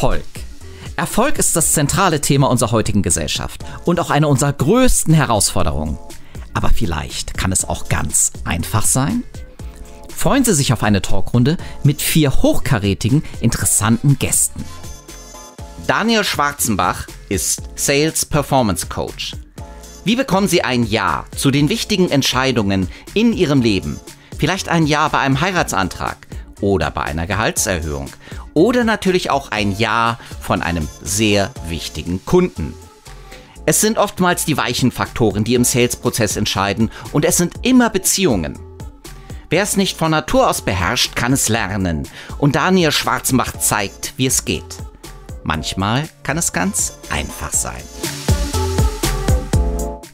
Erfolg. Erfolg ist das zentrale Thema unserer heutigen Gesellschaft und auch eine unserer größten Herausforderungen. Aber vielleicht kann es auch ganz einfach sein? Freuen Sie sich auf eine Talkrunde mit 4 hochkarätigen, interessanten Gästen. Daniel Schwarzenbach ist Sales Performance Coach. Wie bekommen Sie ein Ja zu den wichtigen Entscheidungen in Ihrem Leben? Vielleicht ein Ja bei einem Heiratsantrag oder bei einer Gehaltserhöhung. Oder natürlich auch ein Ja von einem sehr wichtigen Kunden. Es sind oftmals die weichen Faktoren, die im Sales-Prozess entscheiden, und es sind immer Beziehungen. Wer es nicht von Natur aus beherrscht, kann es lernen, und Daniel Schwarzenbach zeigt, wie es geht. Manchmal kann es ganz einfach sein.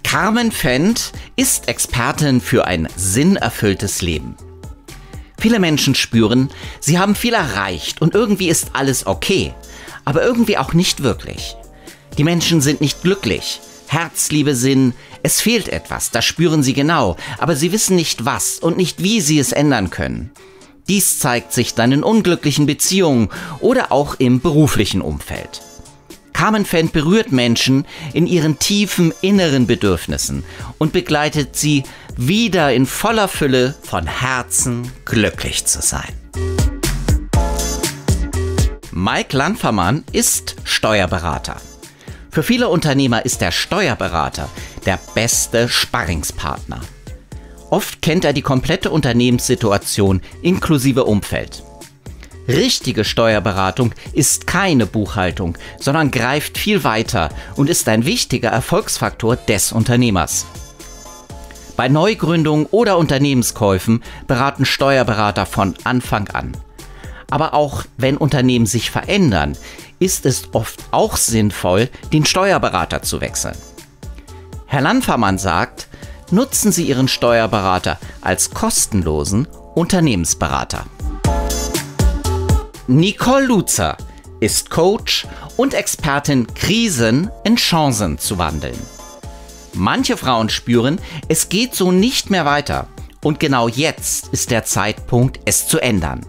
Carmen Fendt ist Expertin für ein sinnerfülltes Leben. Viele Menschen spüren, sie haben viel erreicht und irgendwie ist alles okay, aber irgendwie auch nicht wirklich. Die Menschen sind nicht glücklich, Herzliebe, Sinn, es fehlt etwas, das spüren sie genau, aber sie wissen nicht was und nicht wie sie es ändern können. Dies zeigt sich dann in unglücklichen Beziehungen oder auch im beruflichen Umfeld. Carmen Fendt berührt Menschen in ihren tiefen inneren Bedürfnissen und begleitet sie, wieder in voller Fülle von Herzen glücklich zu sein. Mike Lanfermann ist Steuerberater. Für viele Unternehmer ist der Steuerberater der beste Sparringspartner. Oft kennt er die komplette Unternehmenssituation inklusive Umfeld. Richtige Steuerberatung ist keine Buchhaltung, sondern greift viel weiter und ist ein wichtiger Erfolgsfaktor des Unternehmers. Bei Neugründungen oder Unternehmenskäufen beraten Steuerberater von Anfang an. Aber auch wenn Unternehmen sich verändern, ist es oft auch sinnvoll, den Steuerberater zu wechseln. Herr Lanfermann sagt, nutzen Sie Ihren Steuerberater als kostenlosen Unternehmensberater. Nicole Luzar ist Coach und Expertin, Krisen in Chancen zu wandeln. Manche Frauen spüren, es geht so nicht mehr weiter und genau jetzt ist der Zeitpunkt, es zu ändern.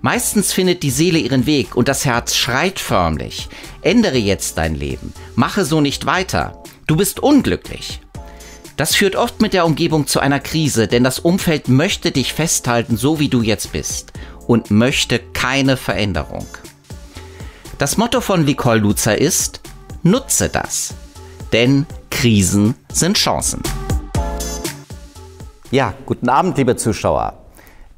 Meistens findet die Seele ihren Weg und das Herz schreit förmlich: Ändere jetzt dein Leben, mache so nicht weiter, du bist unglücklich. Das führt oft mit der Umgebung zu einer Krise, denn das Umfeld möchte dich festhalten, so wie du jetzt bist, und möchte keine Veränderung. Das Motto von Nicole Luzar ist: Nutze das, denn Krisen sind Chancen. Ja, guten Abend, liebe Zuschauer.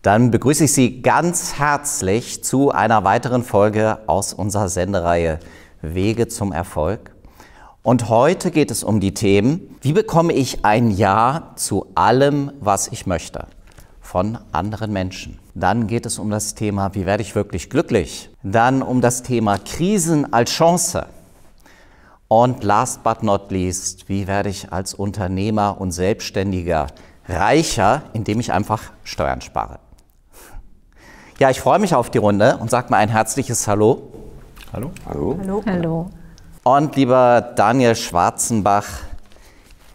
Dann begrüße ich Sie ganz herzlich zu einer weiteren Folge aus unserer Sendereihe Wege zum Erfolg. Und heute geht es um die Themen: Wie bekomme ich ein Ja zu allem, was ich möchte, von anderen Menschen? Dann geht es um das Thema, wie werde ich wirklich glücklich? Dann um das Thema Krisen als Chance. Und last but not least, wie werde ich als Unternehmer und Selbstständiger reicher, indem ich einfach Steuern spare? Ja, ich freue mich auf die Runde und sage mal ein herzliches Hallo. Hallo. Hallo. Hallo. Hallo. Und lieber Daniel Schwarzenbach,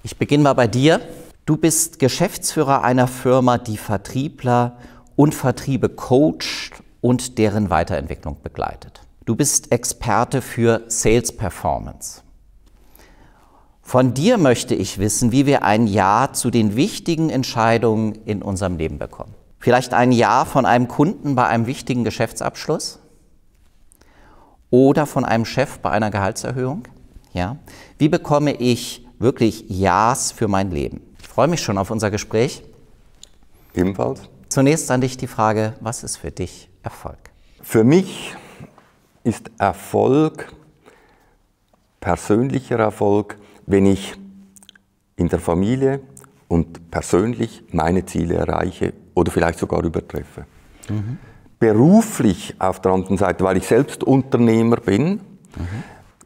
ich beginne mal bei dir. Du bist Geschäftsführer einer Firma, die Vertriebler und Vertriebe coacht und deren Weiterentwicklung begleitet. Du bist Experte für Sales Performance. Von dir möchte ich wissen, wie wir ein Ja zu den wichtigen Entscheidungen in unserem Leben bekommen. Vielleicht ein Ja von einem Kunden bei einem wichtigen Geschäftsabschluss? Oder von einem Chef bei einer Gehaltserhöhung? Ja. Wie bekomme ich wirklich Ja's für mein Leben? Ich freue mich schon auf unser Gespräch. Ebenfalls. Zunächst an dich die Frage: Was ist für dich Erfolg? Für mich ist Erfolg, persönlicher Erfolg, wenn ich in der Familie und persönlich meine Ziele erreiche oder vielleicht sogar übertreffe. Mhm. Beruflich auf der anderen Seite, weil ich selbst Unternehmer bin,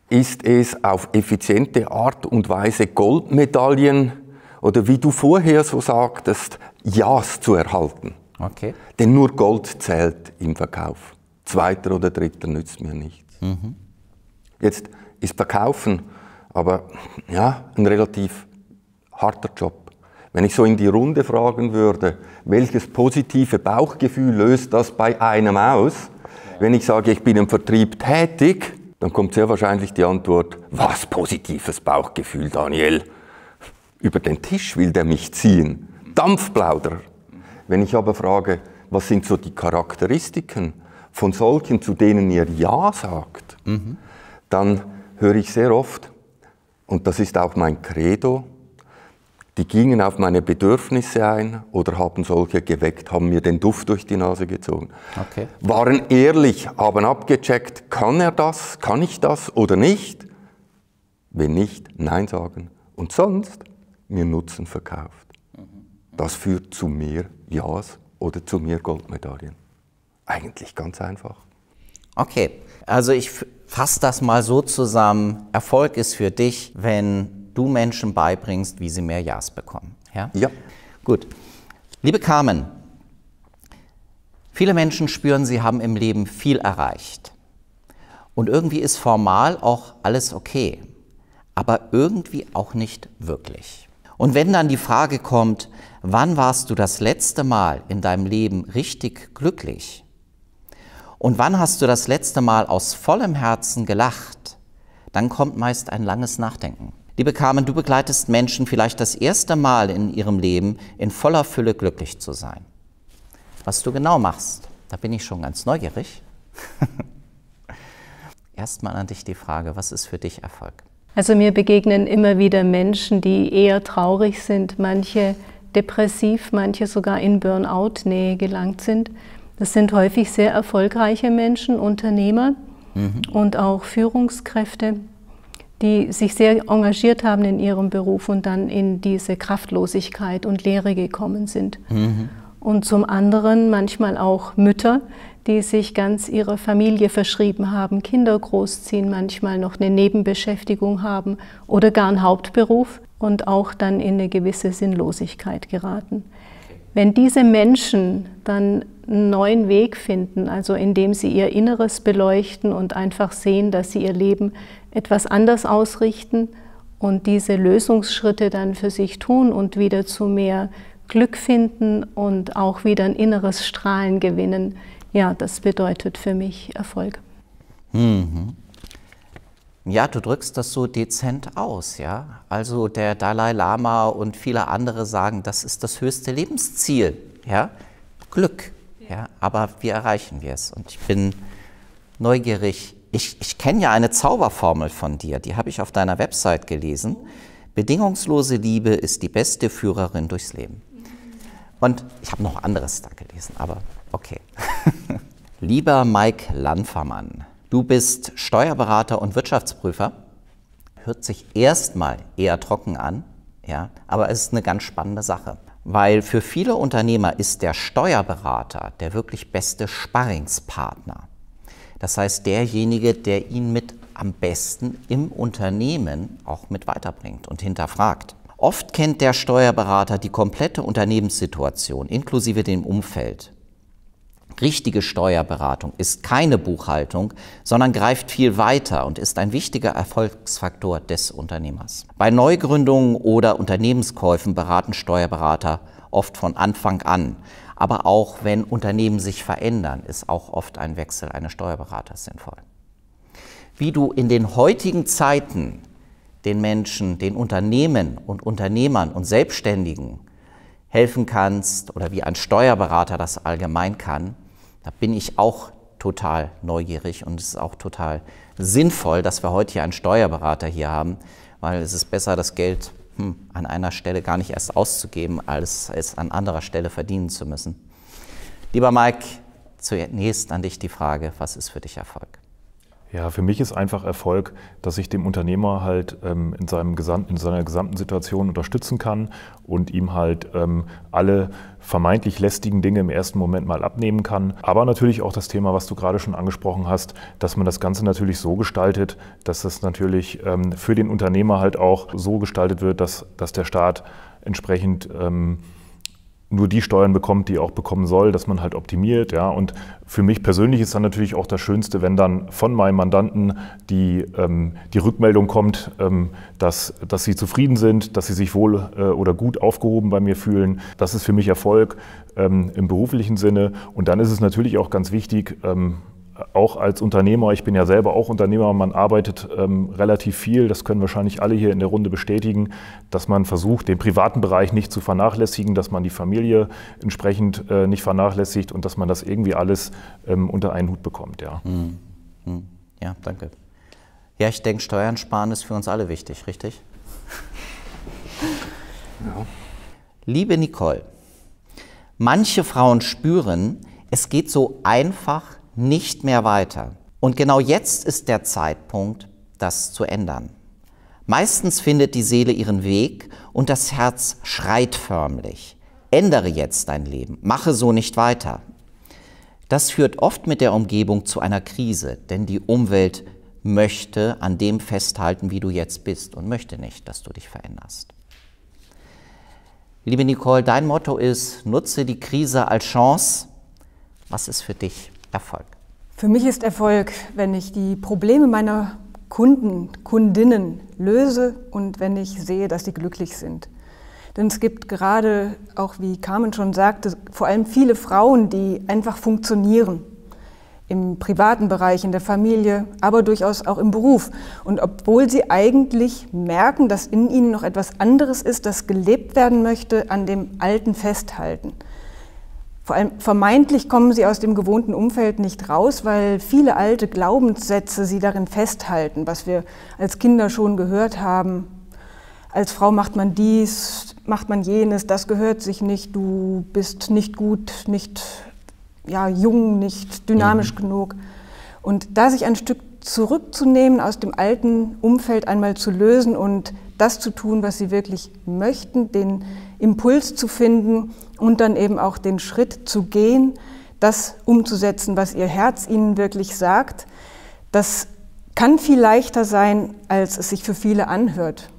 ist es auf effiziente Art und Weise, Goldmedaillen oder, wie du vorher so sagtest, Ja's zu erhalten. Okay. Denn nur Gold zählt im Verkauf. Zweiter oder dritter nützt mir nichts. Mhm. Jetzt ist Verkaufen aber ja, ein relativ harter Job. Wenn ich so in die Runde fragen würde, welches positive Bauchgefühl löst das bei einem aus, Wenn ich sage, ich bin im Vertrieb tätig, dann kommt sehr wahrscheinlich die Antwort, was positives Bauchgefühl, Daniel. Über den Tisch will der mich ziehen. Dampfplauder. Wenn ich aber frage, was sind so die Charakteristiken von solchen, zu denen ihr Ja sagt, dann höre ich sehr oft, und das ist auch mein Credo, die gingen auf meine Bedürfnisse ein oder haben solche geweckt, haben mir den Duft durch die Nase gezogen. Okay. Waren ehrlich, haben abgecheckt, kann er das, kann ich das oder nicht? Wenn nicht, Nein sagen. Und sonst mir Nutzen verkauft. Das führt zu mehr Ja's oder zu mehr Goldmedaillen. Eigentlich ganz einfach. Okay, also ich fasse das mal so zusammen. Erfolg ist für dich, wenn du Menschen beibringst, wie sie mehr Ja's bekommen. Ja? Ja. Gut. Liebe Carmen, viele Menschen spüren, sie haben im Leben viel erreicht. Und irgendwie ist formal auch alles okay, aber irgendwie auch nicht wirklich. Und wenn dann die Frage kommt, wann warst du das letzte Mal in deinem Leben richtig glücklich? Und wann hast du das letzte Mal aus vollem Herzen gelacht? Dann kommt meist ein langes Nachdenken. Liebe Carmen, du begleitest Menschen vielleicht das erste Mal in ihrem Leben, in voller Fülle glücklich zu sein. Was du genau machst, da bin ich schon ganz neugierig. Erstmal an dich die Frage, was ist für dich Erfolg? Also mir begegnen immer wieder Menschen, die eher traurig sind, manche depressiv, manche sogar in Burnout-Nähe gelangt sind. Das sind häufig sehr erfolgreiche Menschen, Unternehmer und auch Führungskräfte, die sich sehr engagiert haben in ihrem Beruf und dann in diese Kraftlosigkeit und Leere gekommen sind. Und zum anderen manchmal auch Mütter, die sich ganz ihrer Familie verschrieben haben, Kinder großziehen, manchmal noch eine Nebenbeschäftigung haben oder gar einen Hauptberuf und auch dann in eine gewisse Sinnlosigkeit geraten. Wenn diese Menschen dann einen neuen Weg finden, also indem sie ihr Inneres beleuchten und einfach sehen, dass sie ihr Leben etwas anders ausrichten und diese Lösungsschritte dann für sich tun und wieder zu mehr Glück finden und auch wieder ein inneres Strahlen gewinnen, ja, das bedeutet für mich Erfolg. Ja, du drückst das so dezent aus, ja? Also der Dalai Lama und viele andere sagen, das ist das höchste Lebensziel, ja? Glück, ja? Aber wie erreichen wir es? Und ich bin neugierig. Ich kenne ja eine Zauberformel von dir, die habe ich auf deiner Website gelesen. Bedingungslose Liebe ist die beste Führerin durchs Leben. Und ich habe noch anderes da gelesen, aber okay. Lieber Mike Lanfermann, du bist Steuerberater und Wirtschaftsprüfer. Hört sich erstmal eher trocken an, ja, aber es ist eine ganz spannende Sache. Weil für viele Unternehmer ist der Steuerberater der wirklich beste Sparringspartner. Das heißt, derjenige, der ihn mit am besten im Unternehmen auch mit weiterbringt und hinterfragt. Oft kennt der Steuerberater die komplette Unternehmenssituation, inklusive dem Umfeld. Richtige Steuerberatung ist keine Buchhaltung, sondern greift viel weiter und ist ein wichtiger Erfolgsfaktor des Unternehmers. Bei Neugründungen oder Unternehmenskäufen beraten Steuerberater oft von Anfang an. Aber auch wenn Unternehmen sich verändern, ist auch oft ein Wechsel eines Steuerberaters sinnvoll. Wie du in den heutigen Zeiten den Menschen, den Unternehmen und Unternehmern und Selbstständigen helfen kannst oder wie ein Steuerberater das allgemein kann, da bin ich auch total neugierig und es ist auch total sinnvoll, dass wir heute hier einen Steuerberater hier haben, weil es ist besser, das Geld an einer Stelle gar nicht erst auszugeben, als es an anderer Stelle verdienen zu müssen. Lieber Mike, zunächst an dich die Frage, was ist für dich Erfolg? Ja, für mich ist einfach Erfolg, dass ich dem Unternehmer halt in seiner gesamten Situation unterstützen kann und ihm halt alle vermeintlich lästigen Dinge im ersten Moment mal abnehmen kann. Aber natürlich auch das Thema, was du gerade schon angesprochen hast, dass man das Ganze natürlich so gestaltet, dass das natürlich für den Unternehmer halt auch so gestaltet wird, dass der Staat entsprechend nur die Steuern bekommt, die er auch bekommen soll, dass man halt optimiert. Ja. Und für mich persönlich ist dann natürlich auch das Schönste, wenn dann von meinem Mandanten die Rückmeldung kommt, dass sie zufrieden sind, dass sie sich wohl oder gut aufgehoben bei mir fühlen. Das ist für mich Erfolg im beruflichen Sinne. Und dann ist es natürlich auch ganz wichtig, auch als Unternehmer, ich bin ja selber auch Unternehmer, man arbeitet relativ viel, das können wahrscheinlich alle hier in der Runde bestätigen, dass man versucht, den privaten Bereich nicht zu vernachlässigen, dass man die Familie entsprechend nicht vernachlässigt und dass man das irgendwie alles unter einen Hut bekommt. Ja, ja, danke. Ja, ich denke, Steuern sparen ist für uns alle wichtig, richtig? Ja. Liebe Nicole, manche Frauen spüren, es geht so einfach nicht mehr weiter. Und genau jetzt ist der Zeitpunkt, das zu ändern. Meistens findet die Seele ihren Weg und das Herz schreit förmlich: Ändere jetzt dein Leben, mache so nicht weiter. Das führt oft mit der Umgebung zu einer Krise, denn die Umwelt möchte an dem festhalten, wie du jetzt bist und möchte nicht, dass du dich veränderst. Liebe Nicole, dein Motto ist: Nutze die Krise als Chance. Was ist für dich Erfolg? Für mich ist Erfolg, wenn ich die Probleme meiner Kunden, Kundinnen löse und wenn ich sehe, dass sie glücklich sind. Denn es gibt gerade, auch wie Carmen schon sagte, vor allem viele Frauen, die einfach funktionieren. Im privaten Bereich, in der Familie, aber durchaus auch im Beruf. Und obwohl sie eigentlich merken, dass in ihnen noch etwas anderes ist, das gelebt werden möchte, an dem Alten festhalten. Vor allem vermeintlich kommen sie aus dem gewohnten Umfeld nicht raus, weil viele alte Glaubenssätze sie darin festhalten, was wir als Kinder schon gehört haben. Als Frau macht man dies, macht man jenes, das gehört sich nicht, du bist nicht gut, nicht jung, nicht dynamisch genug. Und da sich ein Stück zurückzunehmen, aus dem alten Umfeld einmal zu lösen und das zu tun, was sie wirklich möchten, den Impuls zu finden und dann eben auch den Schritt zu gehen, das umzusetzen, was ihr Herz ihnen wirklich sagt, das kann viel leichter sein, als es sich für viele anhört.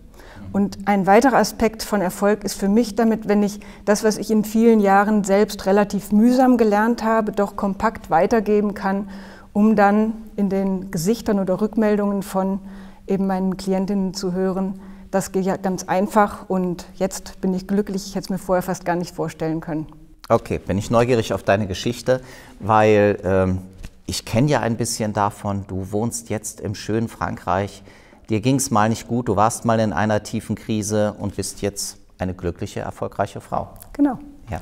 Und ein weiterer Aspekt von Erfolg ist für mich damit, wenn ich das, was ich in vielen Jahren selbst relativ mühsam gelernt habe, doch kompakt weitergeben kann, um dann in den Gesichtern oder Rückmeldungen von eben meinen Klientinnen zu hören: Das geht ja ganz einfach und jetzt bin ich glücklich, ich hätte es mir vorher fast gar nicht vorstellen können. Okay, bin ich neugierig auf deine Geschichte, weil ich kenne ja ein bisschen davon, du wohnst jetzt im schönen Frankreich, dir ging es mal nicht gut, du warst mal in einer tiefen Krise und bist jetzt eine glückliche, erfolgreiche Frau. Genau. Ja.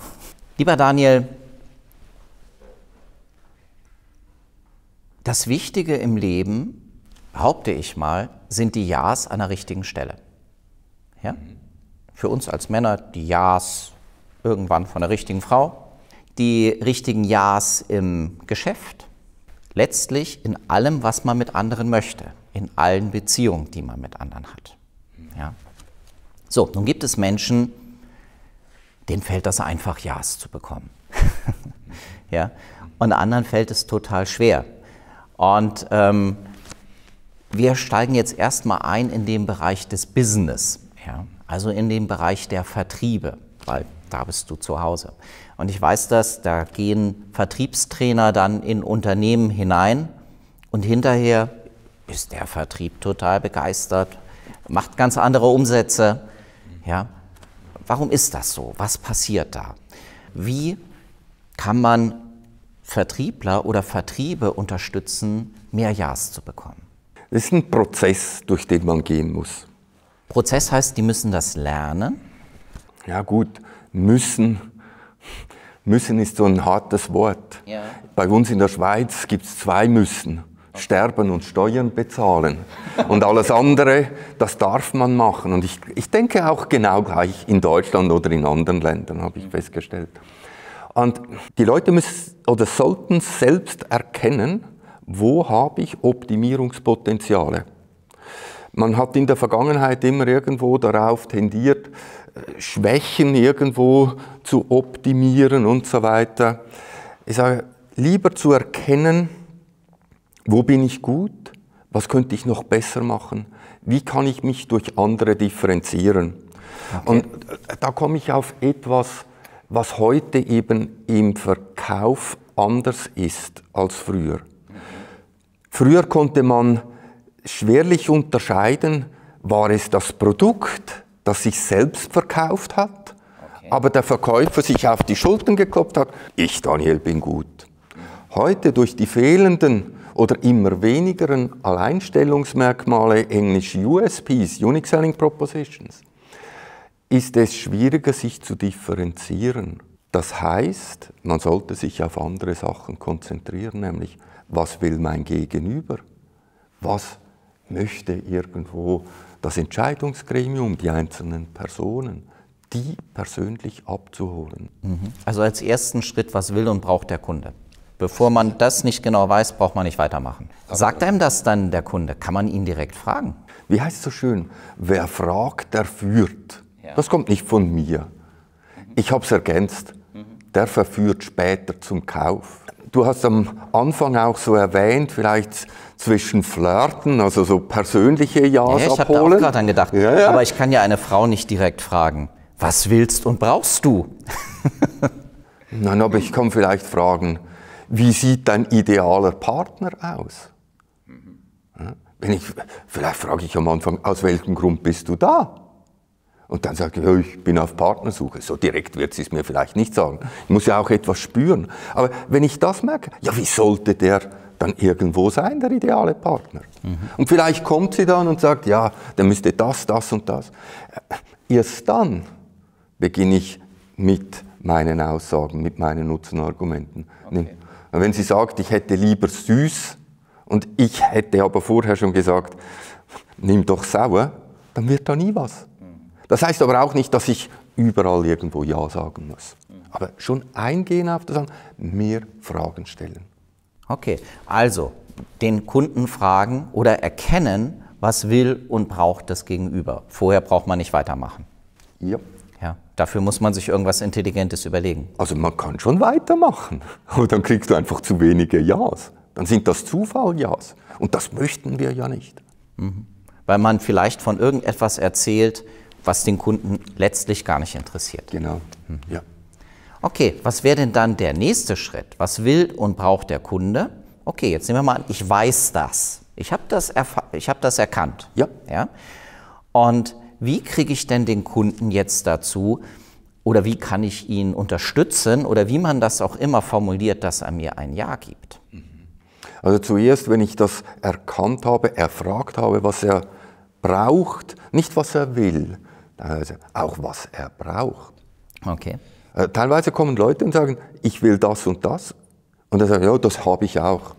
Lieber Daniel, das Wichtige im Leben, behaupte ich mal, sind die Ja's an der richtigen Stelle. Ja? Für uns als Männer die Ja's irgendwann von der richtigen Frau, die richtigen Ja's im Geschäft, letztlich in allem, was man mit anderen möchte, in allen Beziehungen, die man mit anderen hat. Ja? So, nun gibt es Menschen, denen fällt das einfach, Ja's zu bekommen. Ja? Und anderen fällt es total schwer. Und wir steigen jetzt erstmal ein in den Bereich des Business. Ja, also in dem Bereich der Vertriebe, weil da bist du zu Hause. Und ich weiß das, da gehen Vertriebstrainer dann in Unternehmen hinein und hinterher ist der Vertrieb total begeistert, macht ganz andere Umsätze. Ja. Warum ist das so? Was passiert da? Wie kann man Vertriebler oder Vertriebe unterstützen, mehr Ja's zu bekommen? Das ist ein Prozess, durch den man gehen muss. Prozess heißt, die müssen das lernen? Ja gut, müssen. Müssen ist so ein hartes Wort. Ja. Bei uns in der Schweiz gibt es zwei Müssen. Okay. Sterben und Steuern bezahlen. Und alles andere, das darf man machen. Und ich denke auch genau gleich in Deutschland oder in anderen Ländern, habe ich festgestellt. Und die Leute müssen oder sollten selbst erkennen, wo habe ich Optimierungspotenziale. Man hat in der Vergangenheit immer irgendwo darauf tendiert, Schwächen irgendwo zu optimieren und so weiter. Ich sage, lieber zu erkennen, wo bin ich gut, was könnte ich noch besser machen, wie kann ich mich durch andere differenzieren. Okay. Und da komme ich auf etwas, was heute eben im Verkauf anders ist als früher. Früher konnte man schwerlich unterscheiden, war es das Produkt, das sich selbst verkauft hat, okay, aber der Verkäufer sich auf die Schultern geklopft hat, ich Daniel bin gut. Heute durch die fehlenden oder immer wenigeren Alleinstellungsmerkmale, englisch USPs, Unique Selling Propositions, ist es schwieriger, sich zu differenzieren. Das heißt, man sollte sich auf andere Sachen konzentrieren, nämlich, was will mein Gegenüber? Was möchte irgendwo das Entscheidungsgremium, die einzelnen Personen, die persönlich abzuholen? Also als ersten Schritt, was will und braucht der Kunde? Bevor man das nicht genau weiß, braucht man nicht weitermachen. Sagt einem das dann der Kunde? Kann man ihn direkt fragen? Wie heißt es so schön? Wer fragt, der führt. Ja. Das kommt nicht von mir. Ich habe es ergänzt. Der verführt später zum Kauf. Du hast am Anfang auch so erwähnt, vielleicht zwischen Flirten, also so persönliche Ja's abholen. Ja, ich habe da auch gerade dran gedacht. Ja, ja. Aber ich kann ja eine Frau nicht direkt fragen, was willst und brauchst du? Nein, aber ich kann vielleicht fragen, wie sieht dein idealer Partner aus? Wenn ich, vielleicht frage ich am Anfang, aus welchem Grund bist du da? Und dann sage ich, ich bin auf Partnersuche. So direkt wird sie es mir vielleicht nicht sagen. Ich muss ja auch etwas spüren. Aber wenn ich das merke, ja, wie sollte der dann irgendwo sein, der ideale Partner? Und vielleicht kommt sie dann und sagt, ja, der müsste das, das und das. Erst dann beginne ich mit meinen Aussagen, mit meinen Nutzenargumenten. Okay. Wenn sie sagt, ich hätte lieber süß und ich hätte aber vorher schon gesagt, nimm doch sauer, dann wird da nie was. Das heißt aber auch nicht, dass ich überall irgendwo Ja sagen muss. Aber schon eingehen auf das, mehr Fragen stellen. Okay, also den Kunden fragen oder erkennen, was will und braucht das Gegenüber. Vorher braucht man nicht weitermachen. Ja. Ja, dafür muss man sich irgendwas Intelligentes überlegen. Also man kann schon weitermachen, aber dann kriegst du einfach zu wenige Ja's. Dann sind das Zufall-Ja's und das möchten wir ja nicht. Weil man vielleicht von irgendetwas erzählt, was den Kunden letztlich gar nicht interessiert. Genau, ja. Okay, was wäre denn dann der nächste Schritt? Was will und braucht der Kunde? Okay, jetzt nehmen wir mal an, ich weiß das. Ich hab das erkannt. Ja. Ja? Und wie kriege ich denn den Kunden jetzt dazu oder wie kann ich ihn unterstützen oder wie man das auch immer formuliert, dass er mir ein Ja gibt? Also zuerst, wenn ich das erkannt habe, erfragt habe, was er braucht, nicht was er will, also auch was er braucht. Okay. Teilweise kommen Leute und sagen, ich will das und das und dann sagen, ja, das habe ich auch.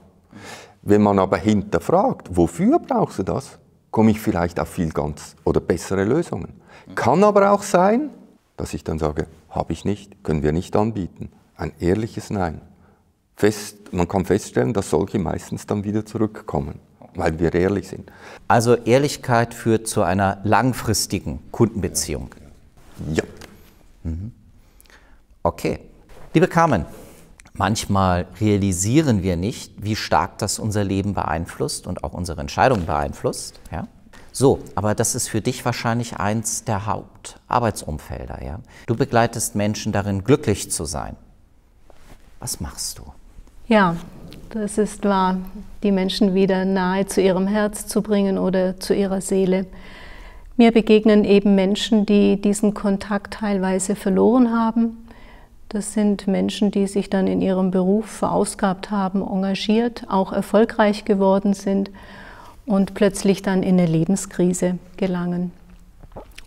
Wenn man aber hinterfragt, wofür brauchst du das? Komme ich vielleicht auf viel ganz oder bessere Lösungen. Kann aber auch sein, dass ich dann sage, habe ich nicht, können wir nicht anbieten. Ein ehrliches Nein. Man kann feststellen, dass solche meistens dann wieder zurückkommen, weil wir ehrlich sind. Also Ehrlichkeit führt zu einer langfristigen Kundenbeziehung. Ja. Okay. Liebe Carmen, manchmal realisieren wir nicht, wie stark das unser Leben beeinflusst und auch unsere Entscheidungen beeinflusst. Ja? So, aber das ist für dich wahrscheinlich eins der Hauptarbeitsumfelder. Ja? Du begleitest Menschen darin, glücklich zu sein. Was machst du? Ja, das ist wahr, die Menschen wieder nahe zu ihrem Herz zu bringen oder zu ihrer Seele. Mir begegnen eben Menschen, die diesen Kontakt teilweise verloren haben. Das sind Menschen, die sich dann in ihrem Beruf verausgabt haben, engagiert, auch erfolgreich geworden sind und plötzlich dann in eine Lebenskrise gelangen.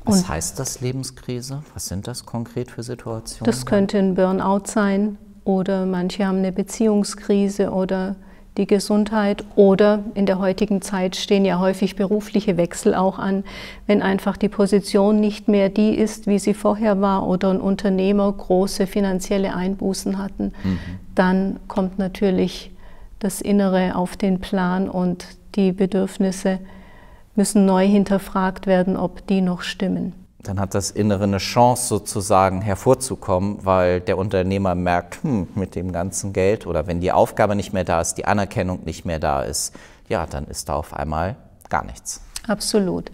Was heißt das, Lebenskrise? Was sind das konkret für Situationen? Das könnte ein Burnout sein oder manche haben eine Beziehungskrise oder die Gesundheit oder in der heutigen Zeit stehen ja häufig berufliche Wechsel auch an, wenn einfach die Position nicht mehr die ist, wie sie vorher war oder ein Unternehmer große finanzielle Einbußen hatten, dann kommt natürlich das Innere auf den Plan und die Bedürfnisse müssen neu hinterfragt werden, ob die noch stimmen. Dann hat das Innere eine Chance sozusagen hervorzukommen, weil der Unternehmer merkt, mit dem ganzen Geld oder wenn die Aufgabe nicht mehr da ist, die Anerkennung nicht mehr da ist, ja, dann ist da auf einmal gar nichts. Absolut.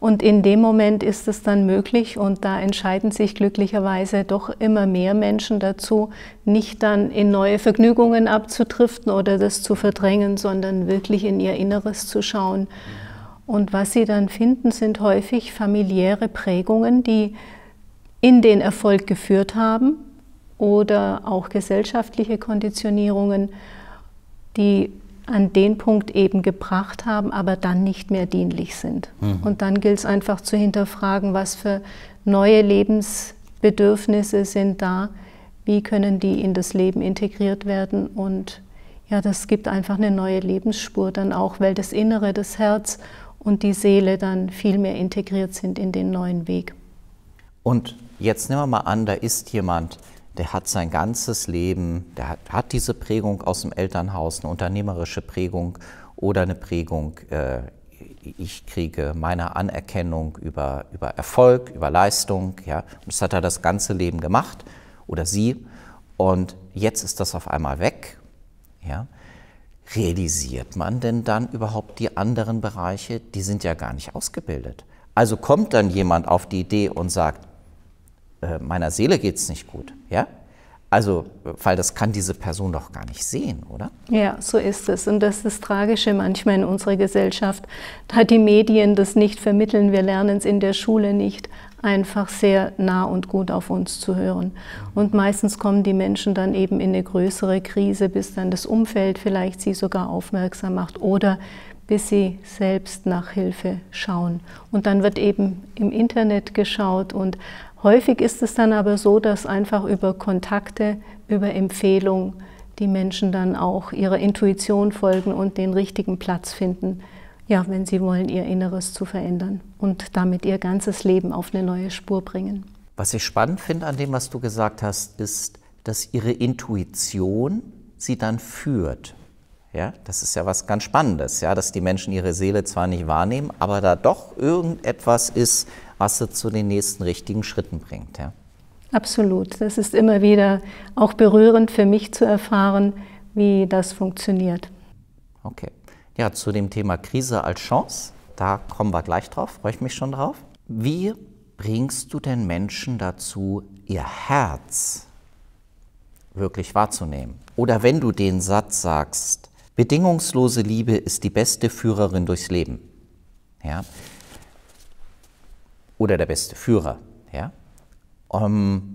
Und in dem Moment ist es dann möglich und da entscheiden sich glücklicherweise doch immer mehr Menschen dazu, nicht dann in neue Vergnügungen abzudriften oder das zu verdrängen, sondern wirklich in ihr Inneres zu schauen. Und was sie dann finden, sind häufig familiäre Prägungen, die in den Erfolg geführt haben oder auch gesellschaftliche Konditionierungen. die an den Punkt eben gebracht haben, aber dann nicht mehr dienlich sind. Mhm. Und dann gilt es einfach zu hinterfragen, was für neue Lebensbedürfnisse sind da, wie können die in das Leben integriert werden. Und ja, das gibt einfach eine neue Lebensspur dann auch, weil das Innere, das Herz und die Seele dann viel mehr integriert sind in den neuen Weg. Und jetzt nehmen wir mal an, da ist jemand, der hat sein ganzes Leben, der hat diese Prägung aus dem Elternhaus, eine unternehmerische Prägung oder eine Prägung, ich kriege meine Anerkennung über Erfolg, über Leistung. Ja. Und das hat er das ganze Leben gemacht oder sie, und jetzt ist das auf einmal weg. Ja. Realisiert man denn dann überhaupt die anderen Bereiche? Die sind ja gar nicht ausgebildet. Also kommt dann jemand auf die Idee und sagt, meiner Seele geht es nicht gut, ja? Also, weil das kann diese Person doch gar nicht sehen, oder? Ja, so ist es. Und das ist das Tragische manchmal in unserer Gesellschaft, da die Medien das nicht vermitteln. Wir lernen es in der Schule nicht, einfach sehr nah und gut auf uns zu hören. Und meistens kommen die Menschen dann eben in eine größere Krise, bis dann das Umfeld vielleicht sie sogar aufmerksam macht oder bis sie selbst nach Hilfe schauen. Und dann wird eben im Internet geschaut, und häufig ist es dann aber so, dass einfach über Kontakte, über Empfehlung die Menschen dann auch ihrer Intuition folgen und den richtigen Platz finden, ja, wenn sie wollen, ihr Inneres zu verändern und damit ihr ganzes Leben auf eine neue Spur bringen. Was ich spannend finde an dem, was du gesagt hast, ist, dass ihre Intuition sie dann führt. Ja, das ist ja was ganz Spannendes, ja, dass die Menschen ihre Seele zwar nicht wahrnehmen, aber da doch irgendetwas ist, was sie zu den nächsten richtigen Schritten bringt. Ja. Absolut. Das ist immer wieder auch berührend für mich zu erfahren, wie das funktioniert. Okay. Ja, zu dem Thema Krise als Chance, da kommen wir gleich drauf, freue ich mich schon drauf. Wie bringst du denn Menschen dazu, ihr Herz wirklich wahrzunehmen? Oder wenn du den Satz sagst, bedingungslose Liebe ist die beste Führerin durchs Leben, ja, oder der beste Führer, ja, dann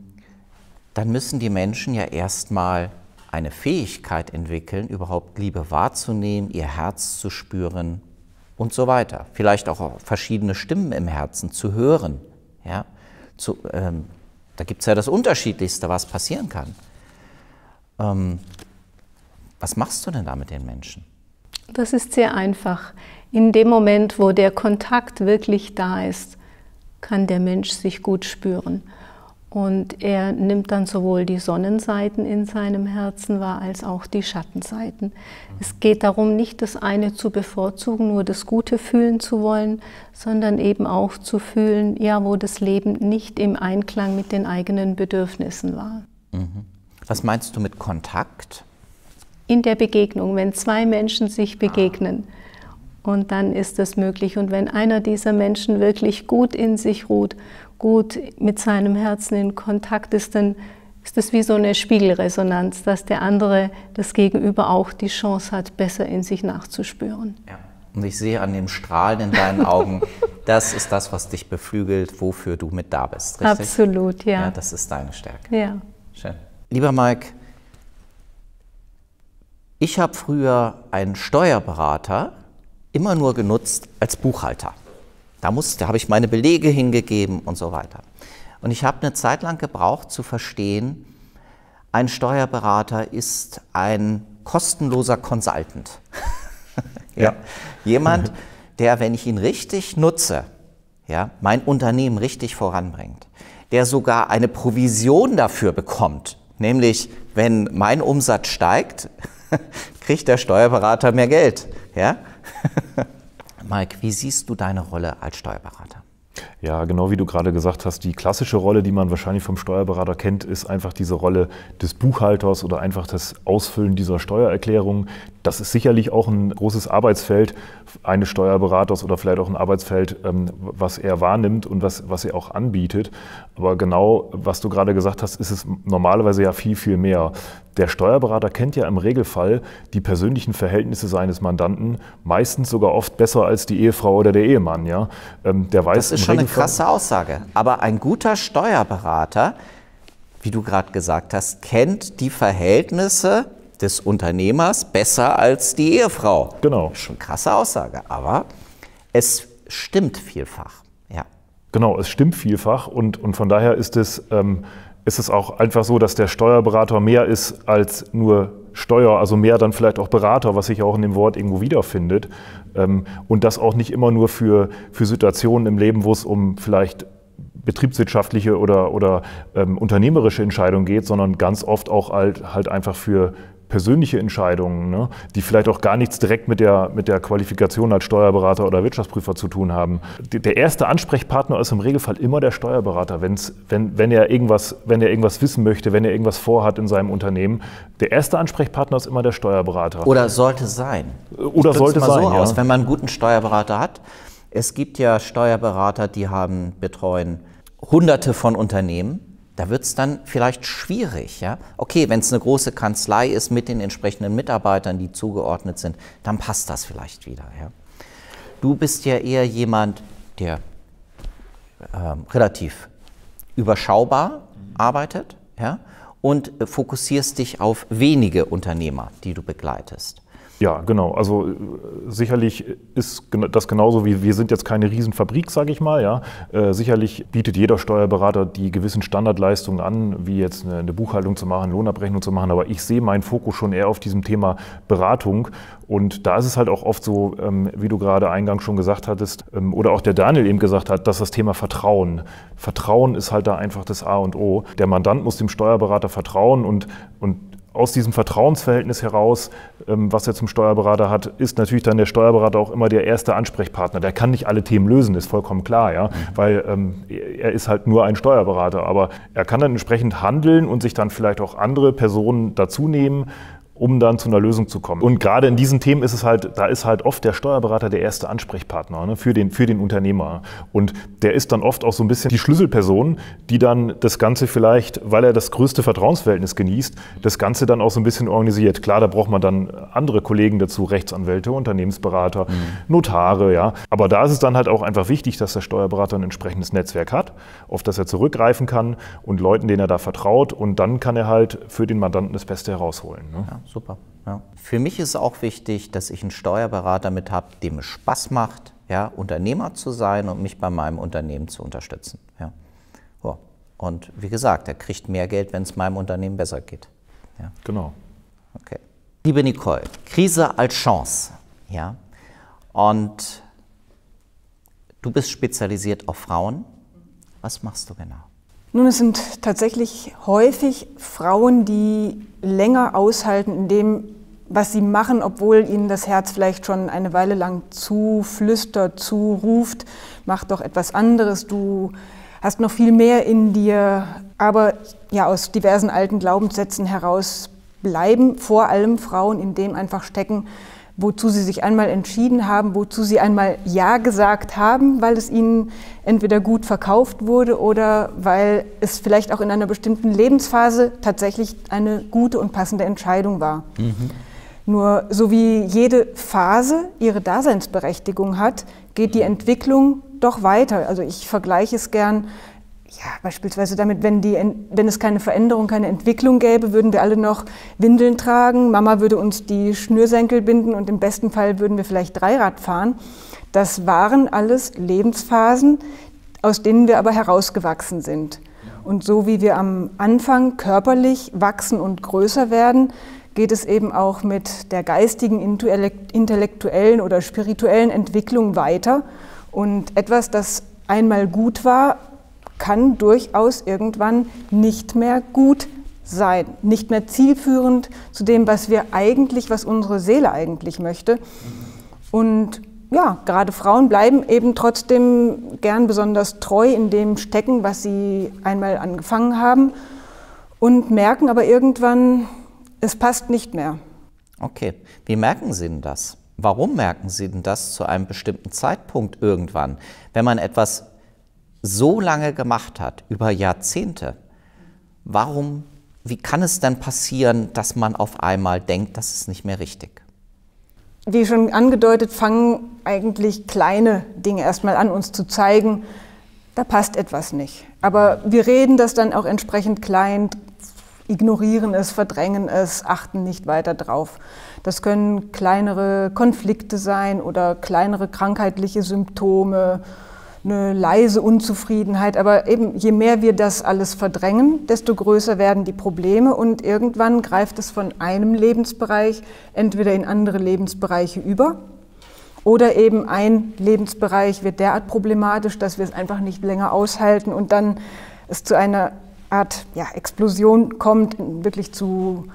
müssen die Menschen ja erstmal eine Fähigkeit entwickeln, überhaupt Liebe wahrzunehmen, ihr Herz zu spüren und so weiter. Vielleicht auch verschiedene Stimmen im Herzen zu hören, ja. Da gibt es ja das Unterschiedlichste, was passieren kann. Was machst du denn da mit den Menschen? Das ist sehr einfach. In dem Moment, wo der Kontakt wirklich da ist, kann der Mensch sich gut spüren. Und er nimmt dann sowohl die Sonnenseiten in seinem Herzen wahr, als auch die Schattenseiten. Mhm. Es geht darum, nicht das eine zu bevorzugen, nur das Gute fühlen zu wollen, sondern eben auch zu fühlen, ja, wo das Leben nicht im Einklang mit den eigenen Bedürfnissen war. Mhm. Was meinst du mit Kontakt? In der Begegnung, wenn zwei Menschen sich begegnen, und dann ist das möglich. Und wenn einer dieser Menschen wirklich gut in sich ruht, gut mit seinem Herzen in Kontakt ist, dann ist das wie so eine Spiegelresonanz, dass der andere, das Gegenüber, auch die Chance hat, besser in sich nachzuspüren. Ja. Und ich sehe an dem Strahlen in deinen Augen, das ist das, was dich beflügelt, wofür du mit da bist, richtig? Absolut, ja. Ja, das ist deine Stärke. Ja. Schön. Lieber Mike, ich habe früher einen Steuerberater immer nur genutzt als Buchhalter. Da habe ich meine Belege hingegeben und so weiter. Und ich habe eine Zeit lang gebraucht zu verstehen, ein Steuerberater ist ein kostenloser Consultant. Ja. Jemand, der, wenn ich ihn richtig nutze, ja, mein Unternehmen richtig voranbringt, der sogar eine Provision dafür bekommt. Nämlich, wenn mein Umsatz steigt, kriegt der Steuerberater mehr Geld. Ja? Mike, wie siehst du deine Rolle als Steuerberater? Ja, genau wie du gerade gesagt hast, die klassische Rolle, die man wahrscheinlich vom Steuerberater kennt, ist einfach diese Rolle des Buchhalters oder einfach das Ausfüllen dieser Steuererklärung. Das ist sicherlich auch ein großes Arbeitsfeld eines Steuerberaters oder vielleicht auch ein Arbeitsfeld, was er wahrnimmt und was er auch anbietet. Aber genau, was du gerade gesagt hast, ist es normalerweise ja viel, viel mehr. Der Steuerberater kennt ja im Regelfall die persönlichen Verhältnisse seines Mandanten, meistens sogar oft besser als die Ehefrau oder der Ehemann. Ja? Der weiß, das ist schon eine krasse Aussage. Aber ein guter Steuerberater, wie du gerade gesagt hast, kennt die Verhältnisse des Unternehmers besser als die Ehefrau. Genau. Schon eine krasse Aussage, aber es stimmt vielfach. Ja. Genau, es stimmt vielfach und von daher ist es auch einfach so, dass der Steuerberater mehr ist als nur Steuer, also mehr dann vielleicht auch Berater, was sich auch in dem Wort irgendwo wiederfindet. Und das auch nicht immer nur für Situationen im Leben, wo es um vielleicht betriebswirtschaftliche oder unternehmerische Entscheidungen geht, sondern ganz oft auch halt einfach für persönliche Entscheidungen, ne, die vielleicht auch gar nichts direkt mit der Qualifikation als Steuerberater oder Wirtschaftsprüfer zu tun haben. Der erste Ansprechpartner ist im Regelfall immer der Steuerberater, wenn er irgendwas wissen möchte, wenn er irgendwas vorhat in seinem Unternehmen. Der erste Ansprechpartner ist immer der Steuerberater. Oder sollte sein. Oder sollte sein, so ja. Aus, wenn man einen guten Steuerberater hat. Es gibt ja Steuerberater, die betreuen Hunderte von Unternehmen. Da wird es dann vielleicht schwierig. Ja? Okay, wenn es eine große Kanzlei ist mit den entsprechenden Mitarbeitern, die zugeordnet sind, dann passt das vielleicht wieder. Ja? Du bist ja eher jemand, der relativ überschaubar arbeitet, ja? Und fokussierst dich auf wenige Unternehmer, die du begleitest. Ja, genau. Also sicherlich ist das genauso wie, wir sind jetzt keine Riesenfabrik, sage ich mal. Ja. Sicherlich bietet jeder Steuerberater die gewissen Standardleistungen an, wie jetzt eine Buchhaltung zu machen, Lohnabrechnung zu machen. Aber ich sehe meinen Fokus schon eher auf diesem Thema Beratung. Und da ist es halt auch oft so, wie du gerade eingangs schon gesagt hattest, oder auch der Daniel eben gesagt hat, dass das Thema Vertrauen. Vertrauen ist halt da einfach das A und O. Der Mandant muss dem Steuerberater vertrauen und aus diesem Vertrauensverhältnis heraus, was er zum Steuerberater hat, ist natürlich dann der Steuerberater auch immer der erste Ansprechpartner. Der kann nicht alle Themen lösen, ist vollkommen klar, ja, weil er ist halt nur ein Steuerberater. Aber er kann dann entsprechend handeln und sich dann vielleicht auch andere Personen dazu nehmen, um dann zu einer Lösung zu kommen. Und gerade in diesen Themen ist es halt, da ist halt oft der Steuerberater der erste Ansprechpartner, ne, für den Unternehmer. Und der ist dann oft auch so ein bisschen die Schlüsselperson, die dann das Ganze vielleicht, weil er das größte Vertrauensverhältnis genießt, das Ganze dann auch so ein bisschen organisiert. Klar, da braucht man dann andere Kollegen dazu, Rechtsanwälte, Unternehmensberater, Notare, ja. Aber da ist es dann halt auch einfach wichtig, dass der Steuerberater ein entsprechendes Netzwerk hat, auf das er zurückgreifen kann und Leuten, denen er da vertraut. Und dann kann er halt für den Mandanten das Beste herausholen, ne? Ja. Super. Ja. Für mich ist auch wichtig, dass ich einen Steuerberater mit habe, dem es Spaß macht, ja, Unternehmer zu sein und mich bei meinem Unternehmen zu unterstützen. Ja. So. Und wie gesagt, er kriegt mehr Geld, wenn es meinem Unternehmen besser geht. Ja. Genau. Okay. Liebe Nicole, Krise als Chance. Ja. Und du bist spezialisiert auf Frauen. Was machst du genau? Nun, es sind tatsächlich häufig Frauen, die länger aushalten in dem, was sie machen, obwohl ihnen das Herz vielleicht schon eine Weile lang zuflüstert, zuruft, mach doch etwas anderes, du hast noch viel mehr in dir. Aber ja, aus diversen alten Glaubenssätzen heraus bleiben vor allem Frauen in dem einfach stecken, wozu sie sich einmal entschieden haben, wozu sie einmal Ja gesagt haben, weil es ihnen entweder gut verkauft wurde oder weil es vielleicht auch in einer bestimmten Lebensphase tatsächlich eine gute und passende Entscheidung war. Mhm. Nur so wie jede Phase ihre Daseinsberechtigung hat, geht die Entwicklung doch weiter. Also ich vergleiche es gern, ja, beispielsweise damit, wenn es keine Veränderung, keine Entwicklung gäbe, würden wir alle noch Windeln tragen, Mama würde uns die Schnürsenkel binden und im besten Fall würden wir vielleicht Dreirad fahren. Das waren alles Lebensphasen, aus denen wir aber herausgewachsen sind. Und so wie wir am Anfang körperlich wachsen und größer werden, geht es eben auch mit der geistigen, intellektuellen oder spirituellen Entwicklung weiter. Und etwas, das einmal gut war, kann durchaus irgendwann nicht mehr gut sein, nicht mehr zielführend zu dem, was wir eigentlich, was unsere Seele eigentlich möchte. Und ja, gerade Frauen bleiben eben trotzdem gern besonders treu in dem stecken, was sie einmal angefangen haben und merken aber irgendwann, es passt nicht mehr. Okay, wie merken Sie denn das? Warum merken Sie denn das zu einem bestimmten Zeitpunkt irgendwann, wenn man etwas so lange gemacht hat, über Jahrzehnte, wie kann es dann passieren, dass man auf einmal denkt, das ist nicht mehr richtig? Wie schon angedeutet, fangen eigentlich kleine Dinge erstmal an, uns zu zeigen, da passt etwas nicht. Aber wir reden das dann auch entsprechend klein ignorieren es, verdrängen es, achten nicht weiter drauf. Das können kleinere Konflikte sein oder kleinere krankheitliche Symptome, eine leise Unzufriedenheit. Aber eben je mehr wir das alles verdrängen, desto größer werden die Probleme und irgendwann greift es von einem Lebensbereich entweder in andere Lebensbereiche über oder eben ein Lebensbereich wird derart problematisch, dass wir es einfach nicht länger aushalten und dann es zu einer Art Explosion kommt, wirklich zu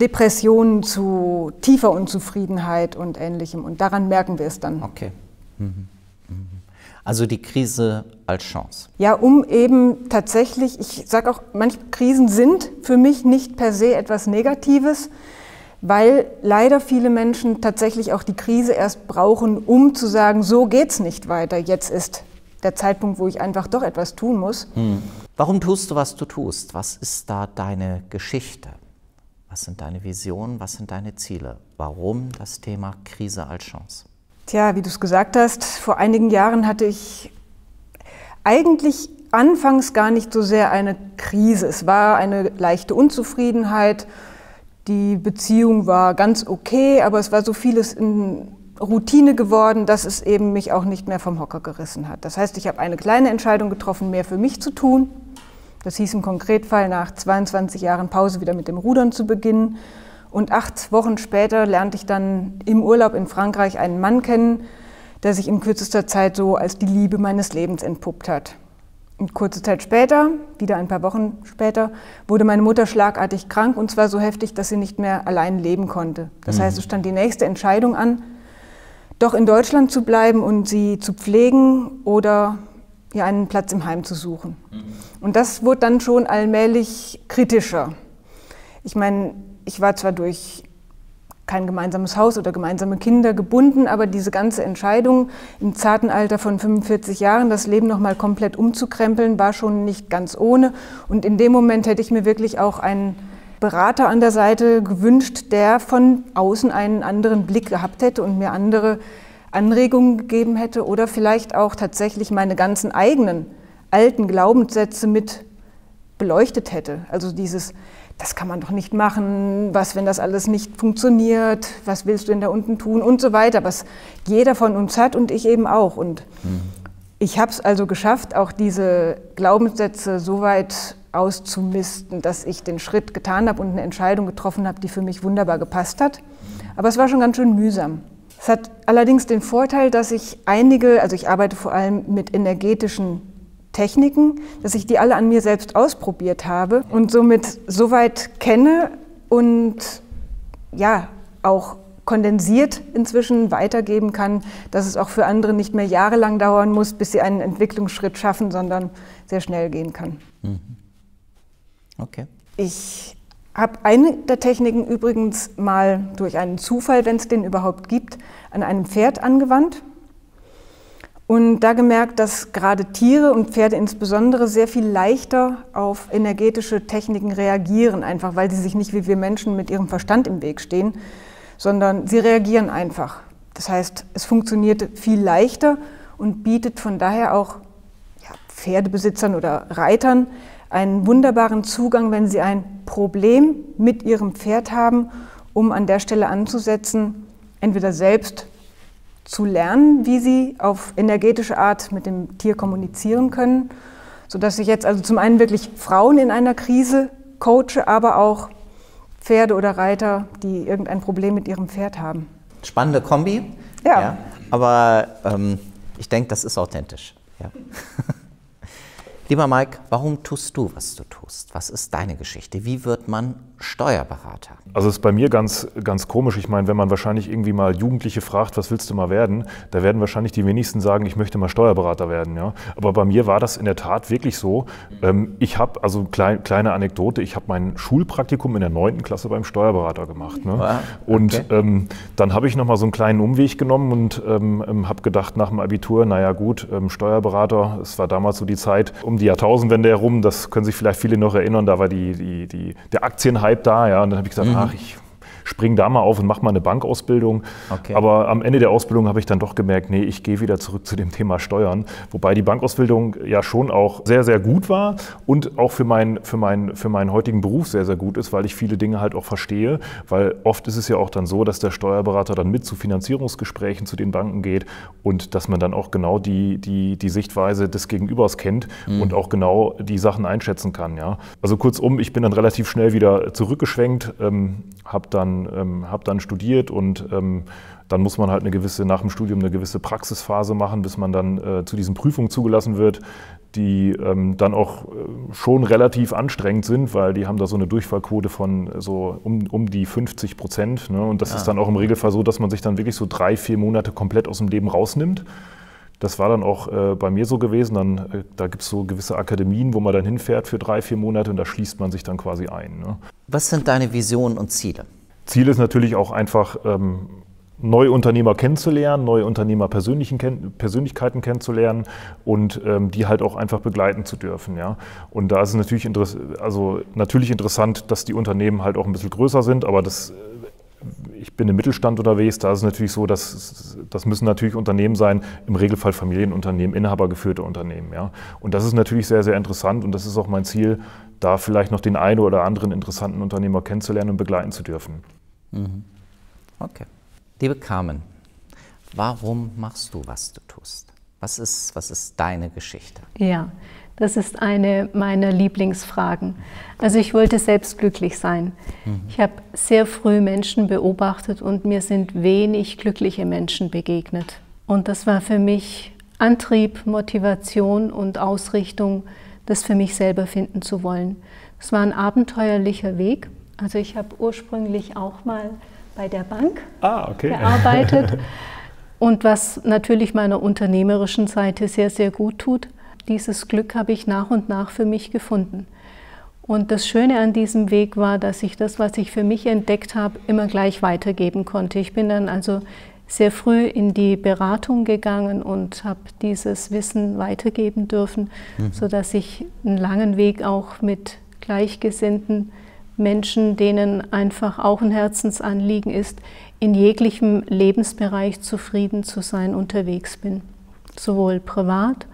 Depressionen, zu tiefer Unzufriedenheit und Ähnlichem. Und daran merken wir es dann. Okay. Mhm. Also die Krise als Chance. Ja, um eben tatsächlich, ich sage auch, manche Krisen sind für mich nicht per se etwas Negatives, weil leider viele Menschen tatsächlich auch die Krise erst brauchen, um zu sagen, so geht's nicht weiter, jetzt ist der Zeitpunkt, wo ich einfach doch etwas tun muss. Hm. Warum tust du, was du tust? Was ist da deine Geschichte? Was sind deine Visionen? Was sind deine Ziele? Warum das Thema Krise als Chance? Tja, wie du es gesagt hast, vor einigen Jahren hatte ich eigentlich anfangs gar nicht so sehr eine Krise. Es war eine leichte Unzufriedenheit, die Beziehung war ganz okay, aber es war so vieles in Routine geworden, dass es eben mich auch nicht mehr vom Hocker gerissen hat. Das heißt, ich habe eine kleine Entscheidung getroffen, mehr für mich zu tun. Das hieß im Konkretfall, nach 22 Jahren Pause wieder mit dem Rudern zu beginnen. Und 8 Wochen später lernte ich dann im Urlaub in Frankreich einen Mann kennen, der sich in kürzester Zeit so als die Liebe meines Lebens entpuppt hat. Und kurze Zeit später, wieder ein paar Wochen später, wurde meine Mutter schlagartig krank und zwar so heftig, dass sie nicht mehr allein leben konnte. Das heißt, es stand die nächste Entscheidung an, doch in Deutschland zu bleiben und sie zu pflegen oder ihr einen Platz im Heim zu suchen. Und das wurde dann schon allmählich kritischer. Ich meine, ich war zwar durch kein gemeinsames Haus oder gemeinsame Kinder gebunden, aber diese ganze Entscheidung, im zarten Alter von 45 Jahren das Leben nochmal komplett umzukrempeln, war schon nicht ganz ohne. Und in dem Moment hätte ich mir wirklich auch einen Berater an der Seite gewünscht, der von außen einen anderen Blick gehabt hätte und mir andere Anregungen gegeben hätte oder vielleicht auch tatsächlich meine ganzen eigenen alten Glaubenssätze mit beleuchtet hätte. Also dieses, das kann man doch nicht machen, was, wenn das alles nicht funktioniert, was willst du denn da unten tun und so weiter, was jeder von uns hat und ich eben auch. Und ich habe es also geschafft, auch diese Glaubenssätze so weit auszumisten, dass ich den Schritt getan habe und eine Entscheidung getroffen habe, die für mich wunderbar gepasst hat. Aber es war schon ganz schön mühsam. Es hat allerdings den Vorteil, dass ich einige, also ich arbeite vor allem mit energetischen Techniken, dass ich die alle an mir selbst ausprobiert habe und somit soweit kenne und ja auch kondensiert inzwischen weitergeben kann, dass es auch für andere nicht mehr jahrelang dauern muss, bis sie einen Entwicklungsschritt schaffen, sondern sehr schnell gehen kann. Okay. Ich habe eine der Techniken übrigens mal durch einen Zufall, wenn es den überhaupt gibt, an einem Pferd angewandt. Und da gemerkt, dass gerade Tiere und Pferde insbesondere sehr viel leichter auf energetische Techniken reagieren, einfach weil sie sich nicht wie wir Menschen mit ihrem Verstand im Weg stehen, sondern sie reagieren einfach. Das heißt, es funktioniert viel leichter und bietet von daher auch Pferdebesitzern oder Reitern einen wunderbaren Zugang, wenn sie ein Problem mit ihrem Pferd haben, um an der Stelle anzusetzen, entweder selbst zu lernen, wie sie auf energetische Art mit dem Tier kommunizieren können, sodass ich jetzt also zum einen wirklich Frauen in einer Krise coache, aber auch Pferde oder Reiter, die irgendein Problem mit ihrem Pferd haben. Spannende Kombi, ja. Aber ich denke, das ist authentisch. Ja. Lieber Mike, warum tust du, was du tust? Was ist deine Geschichte? Wie wird man Steuerberater? Also es ist bei mir ganz komisch. Ich meine, wenn man wahrscheinlich irgendwie mal Jugendliche fragt, was willst du mal werden, da werden wahrscheinlich die wenigsten sagen, ich möchte mal Steuerberater werden. Ja? Aber bei mir war das in der Tat wirklich so. Ich habe, also kleine Anekdote, ich habe mein Schulpraktikum in der 9. Klasse beim Steuerberater gemacht. Ne? Ah, okay. Und dann habe ich nochmal so einen kleinen Umweg genommen und habe gedacht nach dem Abitur, naja gut, Steuerberater, es war damals so die Zeit, um die Jahrtausendwende herum, das können sich vielleicht viele noch erinnern, da war der Aktienhype da, ja, und dann habe ich gesagt, ach, ich spring da mal auf und mach mal eine Bankausbildung. Okay. Aber am Ende der Ausbildung habe ich dann doch gemerkt, nee, ich gehe wieder zurück zu dem Thema Steuern. Wobei die Bankausbildung ja schon auch sehr, sehr gut war und auch für meinen heutigen Beruf sehr, sehr gut ist, weil ich viele Dinge halt auch verstehe. Weil oft ist es ja auch dann so, dass der Steuerberater dann mit zu Finanzierungsgesprächen zu den Banken geht und dass man dann auch genau die Sichtweise des Gegenübers kennt und auch genau die Sachen einschätzen kann. Ja? Also kurzum, ich bin dann relativ schnell wieder zurückgeschwenkt, hab dann studiert und dann muss man halt nach dem Studium eine gewisse Praxisphase machen, bis man dann zu diesen Prüfungen zugelassen wird, die dann auch schon relativ anstrengend sind, weil die haben da so eine Durchfallquote von so um die 50%. Ne? Und das ist dann auch im Regelfall so, dass man sich dann wirklich so 3-4 Monate komplett aus dem Leben rausnimmt. Das war dann auch bei mir so gewesen. Da gibt es so gewisse Akademien, wo man dann hinfährt für 3-4 Monate und da schließt man sich dann quasi ein. Ne? Was sind deine Visionen und Ziele? Ziel ist natürlich auch einfach, neue Unternehmer kennenzulernen, neue Unternehmerpersönlichkeiten kennenzulernen und die halt auch einfach begleiten zu dürfen. Ja? Und da ist es natürlich, natürlich interessant, dass die Unternehmen halt auch ein bisschen größer sind, aber ich bin im Mittelstand unterwegs, da ist es natürlich so, dass das müssen natürlich Unternehmen sein, im Regelfall Familienunternehmen, inhabergeführte Unternehmen. Ja? Und das ist natürlich sehr, sehr interessant und das ist auch mein Ziel, da vielleicht noch den einen oder anderen interessanten Unternehmer kennenzulernen und begleiten zu dürfen. Mhm. Okay. Liebe Carmen, warum machst du, was du tust? Was ist deine Geschichte? Ja, das ist eine meiner Lieblingsfragen. Also ich wollte selbst glücklich sein. Mhm. Ich habe sehr früh Menschen beobachtet und mir sind wenig glückliche Menschen begegnet. Und das war für mich Antrieb, Motivation und Ausrichtung, das für mich selber finden zu wollen. Es war ein abenteuerlicher Weg. Also ich habe ursprünglich auch mal bei der Bank gearbeitet und was natürlich meiner unternehmerischen Seite sehr, sehr gut tut. Dieses Glück habe ich nach und nach für mich gefunden. Und das Schöne an diesem Weg war, dass ich das, was ich für mich entdeckt habe, immer gleich weitergeben konnte. Ich bin dann also sehr früh in die Beratung gegangen und habe dieses Wissen weitergeben dürfen, sodass ich einen langen Weg auch mit Gleichgesinnten Menschen, denen einfach auch ein Herzensanliegen ist, in jeglichem Lebensbereich zufrieden zu sein, unterwegs bin. Sowohl privat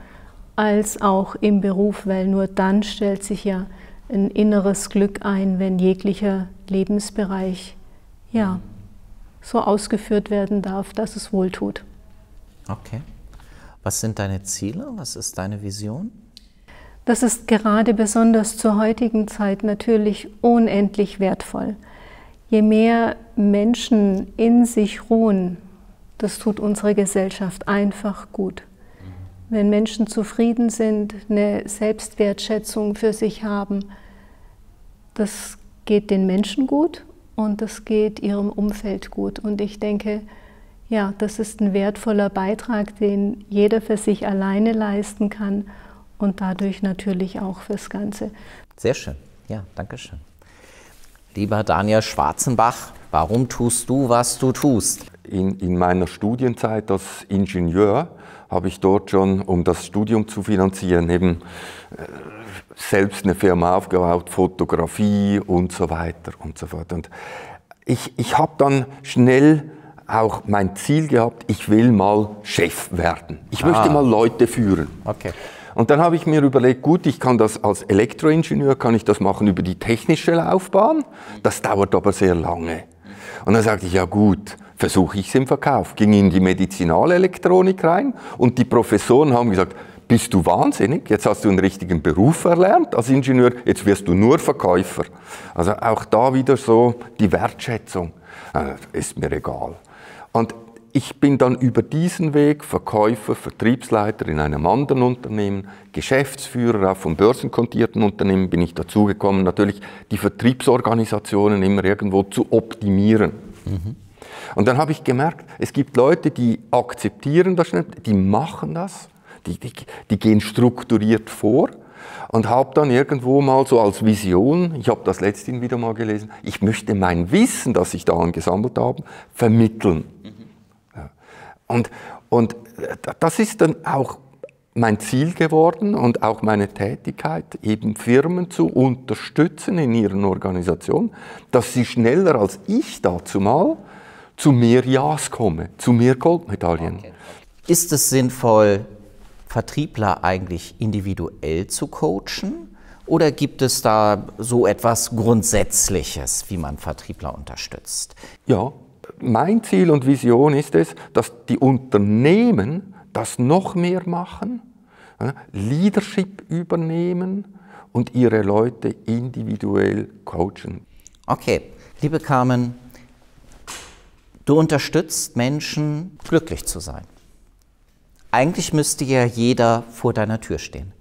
als auch im Beruf, weil nur dann stellt sich ja ein inneres Glück ein, wenn jeglicher Lebensbereich ja so ausgeführt werden darf, dass es wohltut. Okay. Was sind deine Ziele? Was ist deine Vision? Das ist gerade besonders zur heutigen Zeit natürlich unendlich wertvoll. Je mehr Menschen in sich ruhen, das tut unserer Gesellschaft einfach gut. Wenn Menschen zufrieden sind, eine Selbstwertschätzung für sich haben, das geht den Menschen gut und das geht ihrem Umfeld gut. Und ich denke, ja, das ist ein wertvoller Beitrag, den jeder für sich alleine leisten kann. Und dadurch natürlich auch fürs Ganze. Sehr schön. Ja, danke schön. Lieber Daniel Schwarzenbach, warum tust du, was du tust? In meiner Studienzeit als Ingenieur habe ich dort schon, um das Studium zu finanzieren, eben selbst eine Firma aufgebaut, Fotografie und so weiter und so fort. Und ich habe dann schnell auch mein Ziel gehabt, ich will mal Chef werden. Ich möchte mal Leute führen. Okay. Und dann habe ich mir überlegt, gut, ich kann das als Elektroingenieur, kann ich das machen über die technische Laufbahn, das dauert aber sehr lange. Und dann sagte ich, ja gut, versuche ich es im Verkauf. Ging in die Medizinalelektronik rein und die Professoren haben gesagt, bist du wahnsinnig, jetzt hast du einen richtigen Beruf erlernt als Ingenieur, jetzt wirst du nur Verkäufer. Also auch da wieder so die Wertschätzung, ist mir egal. Und ich bin dann über diesen Weg Verkäufer, Vertriebsleiter in einem anderen Unternehmen, Geschäftsführer auch von börsenkotierten Unternehmen bin ich dazugekommen, natürlich die Vertriebsorganisationen immer irgendwo zu optimieren. Mhm. Und dann habe ich gemerkt, es gibt Leute, die akzeptieren das nicht, die machen das, die gehen strukturiert vor und habe dann irgendwo mal so als Vision, ich habe das letztens wieder mal gelesen, ich möchte mein Wissen, das ich da angesammelt habe, vermitteln. Und das ist dann auch mein Ziel geworden und auch meine Tätigkeit, eben Firmen zu unterstützen in ihren Organisationen, dass sie schneller als ich dazu mal zu mehr Ja's komme, zu mehr Goldmedaillen. Okay. Ist es sinnvoll, Vertriebler eigentlich individuell zu coachen? Oder gibt es da so etwas Grundsätzliches, wie man Vertriebler unterstützt? Ja, mein Ziel und Vision ist es, dass die Unternehmen das noch mehr machen, Leadership übernehmen und ihre Leute individuell coachen. Okay, liebe Carmen, du unterstützt Menschen, glücklich zu sein. Eigentlich müsste ja jeder vor deiner Tür stehen.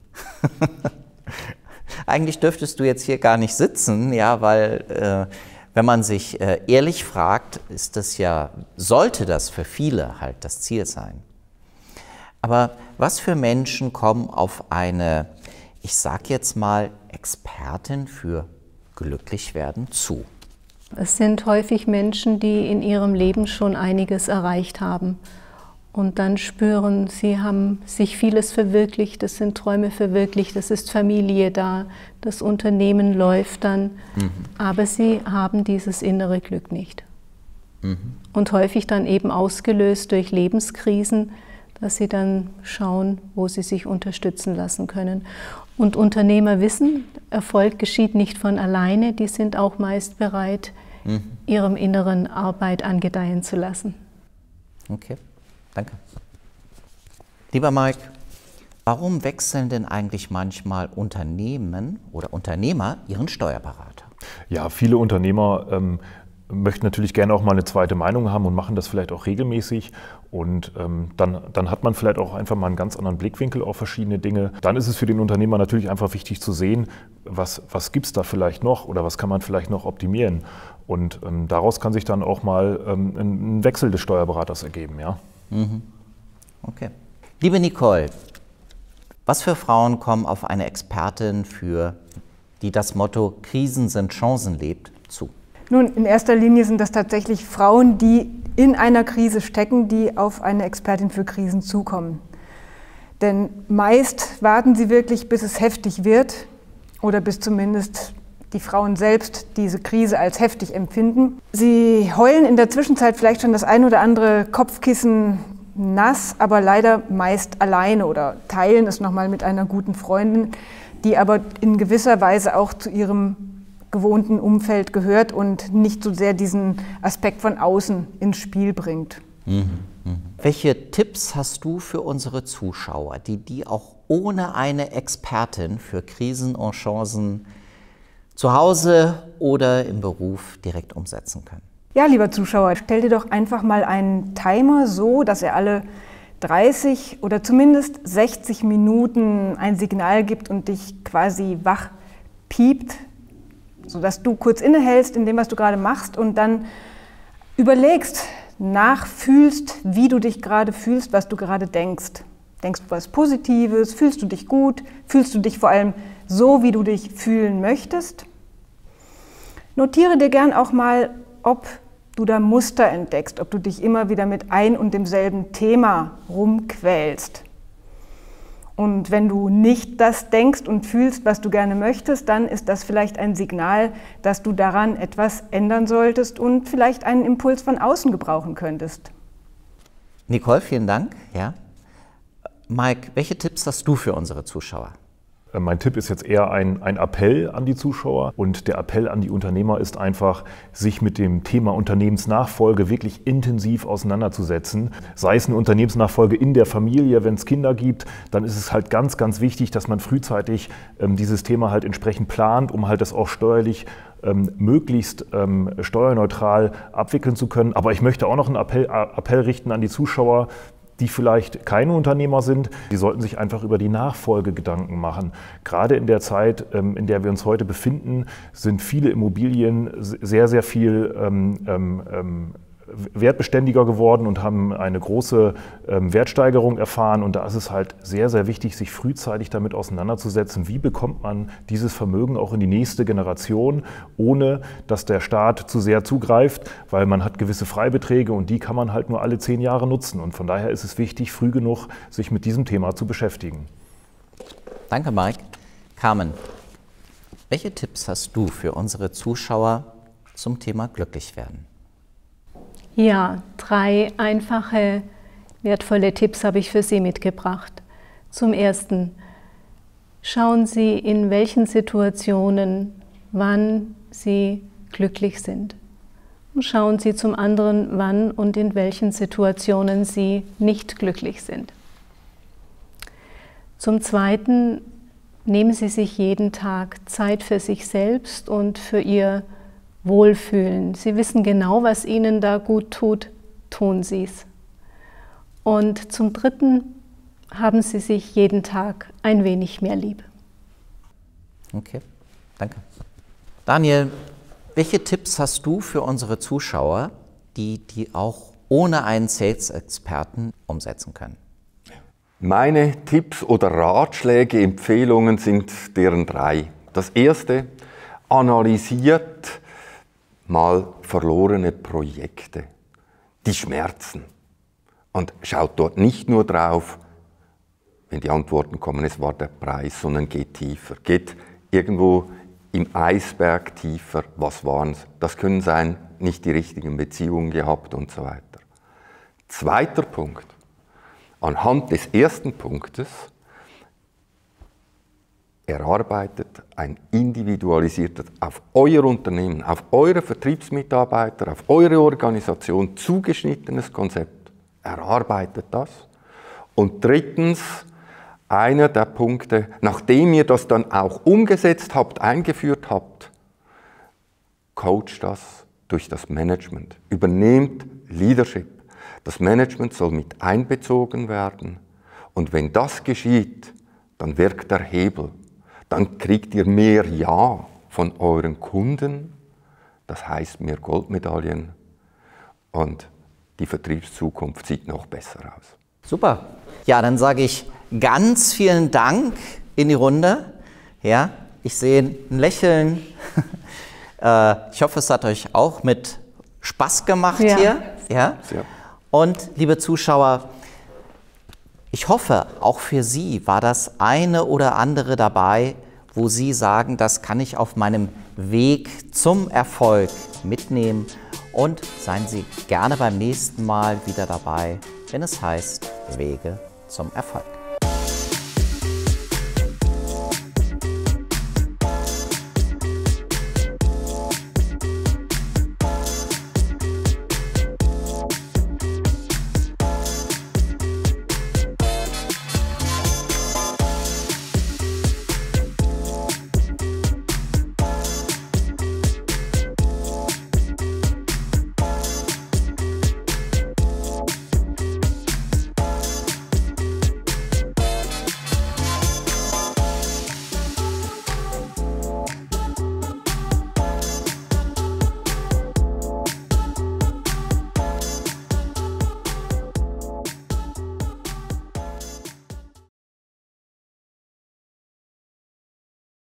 Eigentlich dürftest du jetzt hier gar nicht sitzen, ja, weil wenn man sich ehrlich fragt, ist das ja, sollte das für viele halt das Ziel sein. Aber was für Menschen kommen auf eine, ich sag jetzt mal, Expertin für Glücklichwerden zu? Es sind häufig Menschen, die in ihrem Leben schon einiges erreicht haben und dann spüren, sie haben sich vieles verwirklicht, es sind Träume verwirklicht, es ist Familie da, das Unternehmen läuft dann, aber sie haben dieses innere Glück nicht. Und häufig dann eben ausgelöst durch Lebenskrisen, dass sie dann schauen, wo sie sich unterstützen lassen können. Und Unternehmer wissen, Erfolg geschieht nicht von alleine, die sind auch meist bereit, ihrem inneren Arbeit angedeihen zu lassen. Okay, danke. Lieber Mike, warum wechseln denn eigentlich manchmal Unternehmen oder Unternehmer ihren Steuerberater? Ja, viele Unternehmer möchten natürlich gerne auch mal eine zweite Meinung haben und machen das vielleicht auch regelmäßig. Und dann hat man vielleicht auch einfach mal einen ganz anderen Blickwinkel auf verschiedene Dinge. Dann ist es für den Unternehmer natürlich einfach wichtig zu sehen, was gibt es da vielleicht noch oder was kann man vielleicht noch optimieren. Und daraus kann sich dann auch mal ein Wechsel des Steuerberaters ergeben. Ja? Okay. Liebe Nicole, was für Frauen kommen auf eine Expertin für, die das Motto Krisen sind Chancen lebt, zu? Nun, in erster Linie sind das tatsächlich Frauen, die in einer Krise stecken, die auf eine Expertin für Krisen zukommen. Denn meist warten sie wirklich, bis es heftig wird oder bis zumindest die Frauen selbst diese Krise als heftig empfinden. Sie heulen in der Zwischenzeit vielleicht schon das ein oder andere Kopfkissen nass, aber leider meist alleine oder teilen es nochmal mit einer guten Freundin, die aber in gewisser Weise auch zu ihrem gewohnten Umfeld gehört und nicht so sehr diesen Aspekt von außen ins Spiel bringt. Welche Tipps hast du für unsere Zuschauer, die auch ohne eine Expertin für Krisen und Chancen zu Hause oder im Beruf direkt umsetzen können? Ja, lieber Zuschauer, stell dir doch einfach mal einen Timer so, dass er alle 30 oder zumindest 60 Minuten ein Signal gibt und dich quasi wach piept, sodass du kurz innehältst in dem, was du gerade machst und dann überlegst, nachfühlst, wie du dich gerade fühlst, was du gerade denkst. Denkst du was Positives? Fühlst du dich gut? Fühlst du dich vor allem so, wie du dich fühlen möchtest? Notiere dir gern auch mal, ob du da Muster entdeckst, ob du dich immer wieder mit ein und demselben Thema rumquälst. Und wenn du nicht das denkst und fühlst, was du gerne möchtest, dann ist das vielleicht ein Signal, dass du daran etwas ändern solltest und vielleicht einen Impuls von außen gebrauchen könntest. Nicole, vielen Dank. Ja. Mike, welche Tipps hast du für unsere Zuschauer? Mein Tipp ist jetzt eher ein Appell an die Zuschauer und der Appell an die Unternehmer ist einfach, sich mit dem Thema Unternehmensnachfolge wirklich intensiv auseinanderzusetzen. Sei es eine Unternehmensnachfolge in der Familie, wenn es Kinder gibt, dann ist es halt ganz, ganz wichtig, dass man frühzeitig dieses Thema halt entsprechend plant, um halt das auch steuerlich möglichst steuerneutral abwickeln zu können. Aber ich möchte auch noch einen Appell richten an die Zuschauer, die vielleicht keine Unternehmer sind, die sollten sich einfach über die Nachfolge Gedanken machen. Gerade in der Zeit, in der wir uns heute befinden, sind viele Immobilien sehr, sehr viel wertbeständiger geworden und haben eine große Wertsteigerung erfahren. Und da ist es halt sehr, sehr wichtig, sich frühzeitig damit auseinanderzusetzen, wie bekommt man dieses Vermögen auch in die nächste Generation, ohne dass der Staat zu sehr zugreift, weil man hat gewisse Freibeträge und die kann man halt nur alle 10 Jahre nutzen. Und von daher ist es wichtig, früh genug sich mit diesem Thema zu beschäftigen. Danke, Mike. Carmen, welche Tipps hast du für unsere Zuschauer zum Thema glücklich werden? Ja, 3 einfache, wertvolle Tipps habe ich für Sie mitgebracht. Zum Ersten, schauen Sie, in welchen Situationen, wann Sie glücklich sind. Und schauen Sie zum anderen, wann und in welchen Situationen Sie nicht glücklich sind. Zum Zweiten, nehmen Sie sich jeden Tag Zeit für sich selbst und für Ihr Wohlfühlen. Sie wissen genau, was Ihnen da gut tut, tun Sie es. Und zum Dritten, haben Sie sich jeden Tag ein wenig mehr lieb. Okay, danke. Daniel, welche Tipps hast du für unsere Zuschauer, die auch ohne einen Sales-Experten umsetzen können? Meine Tipps oder Ratschläge, Empfehlungen sind deren 3. Das erste, analysiert mal verlorene Projekte, die schmerzen. Und schaut dort nicht nur drauf, wenn die Antworten kommen, es war der Preis, sondern geht tiefer. Geht irgendwo im Eisberg tiefer, was waren es? Das können sein, nicht die richtigen Beziehungen gehabt und so weiter. Zweiter Punkt. Anhand des ersten Punktes erarbeitet ein individualisiertes, auf euer Unternehmen, auf eure Vertriebsmitarbeiter, auf eure Organisation zugeschnittenes Konzept. Erarbeitet das. Und drittens, einer der Punkte, nachdem ihr das dann auch umgesetzt habt, eingeführt habt, coacht das durch das Management. Übernehmt Leadership. Das Management soll mit einbezogen werden. Und wenn das geschieht, dann wirkt der Hebel. Dann kriegt ihr mehr Ja von euren Kunden, das heißt mehr Goldmedaillen, und die Vertriebszukunft sieht noch besser aus. Super. Ja, dann sage ich ganz vielen Dank in die Runde. Ja, ich sehe ein Lächeln. Ich hoffe, es hat euch auch mit Spaß gemacht hier. Ja. Ja. Und liebe Zuschauer, ich hoffe, auch für Sie war das eine oder andere dabei, wo Sie sagen, das kann ich auf meinem Weg zum Erfolg mitnehmen. Und seien Sie gerne beim nächsten Mal wieder dabei, wenn es heißt Wege zum Erfolg.